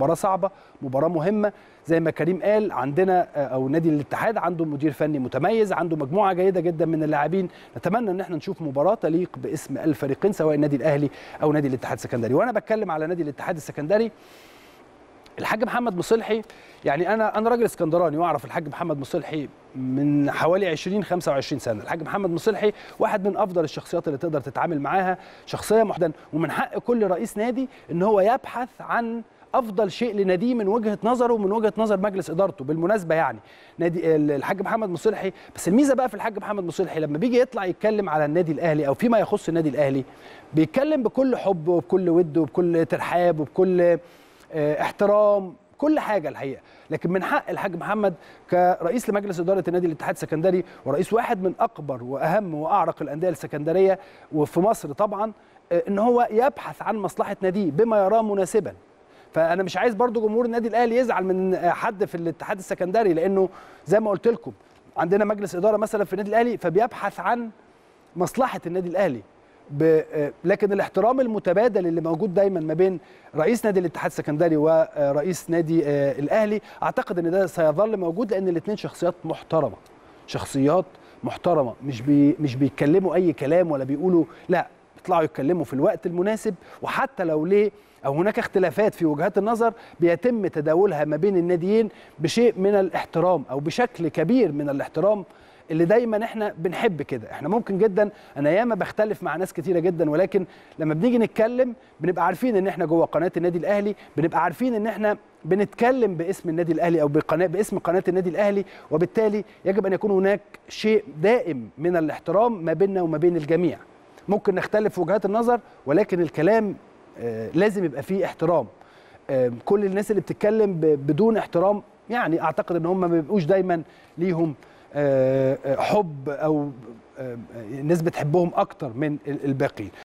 مباراه صعبه، مباراه مهمه. زي ما كريم قال، عندنا او نادي الاتحاد عنده مدير فني متميز، عنده مجموعه جيده جدا من اللاعبين. نتمنى ان احنا نشوف مباراه تليق باسم الفريقين، سواء النادي الاهلي او نادي الاتحاد السكندري. وانا بتكلم على نادي الاتحاد السكندري، الحاج محمد مصيلحي، يعني انا راجل اسكندراني واعرف الحاج محمد مصيلحي من حوالي 20-25 سنه. الحاج محمد مصيلحي واحد من افضل الشخصيات اللي تقدر تتعامل معاها، شخصيه محترمه، ومن حق كل رئيس نادي ان هو يبحث عن افضل شيء لناديه من وجهه نظره ومن وجهه نظر مجلس ادارته. بالمناسبه يعني نادي الحاج محمد مصيلحي، بس الميزه بقى في الحاج محمد مصيلحي لما بيجي يطلع يتكلم على النادي الاهلي او فيما يخص النادي الاهلي، بيتكلم بكل حب وبكل ود وبكل ترحاب وبكل احترام، كل حاجه الحقيقه. لكن من حق الحاج محمد كرئيس لمجلس اداره نادي الاتحاد السكندري، ورئيس واحد من اكبر واهم واعرق الانديه السكندريه وفي مصر طبعا، ان هو يبحث عن مصلحه ناديه بما يراه مناسبا. فانا مش عايز برضو جمهور النادي الاهلي يزعل من حد في الاتحاد السكندري، لانه زي ما قلت لكم عندنا مجلس اداره مثلا في النادي الاهلي فبيبحث عن مصلحه النادي الاهلي. لكن الاحترام المتبادل اللي موجود دايما ما بين رئيس نادي الاتحاد السكندري ورئيس نادي الاهلي، اعتقد ان ده سيظل موجود، لان الاثنين شخصيات محترمه، شخصيات محترمه، مش بيتكلموا اي كلام ولا بيقولوا، لا بيطلعوا يتكلموا في الوقت المناسب، وحتى لو ليه او هناك اختلافات في وجهات النظر بيتم تداولها ما بين الناديين بشيء من الاحترام او بشكل كبير من الاحترام اللي دايما احنا بنحب كده. احنا ممكن جدا، انا ياما بختلف مع ناس كتيره جدا، ولكن لما بنيجي نتكلم بنبقى عارفين ان احنا جوه قناه النادي الاهلي، بنبقى عارفين ان احنا بنتكلم باسم النادي الاهلي او باسم قناه النادي الاهلي، وبالتالي يجب ان يكون هناك شيء دائم من الاحترام ما بيننا وما بين الجميع. ممكن نختلف في وجهات النظر، ولكن الكلام لازم يبقى فيه احترام. كل الناس اللي بتتكلم بدون احترام، يعني اعتقد ان هم ما بيبقوش دايما ليهم حب او نسبة حبهم اكتر من الباقيين.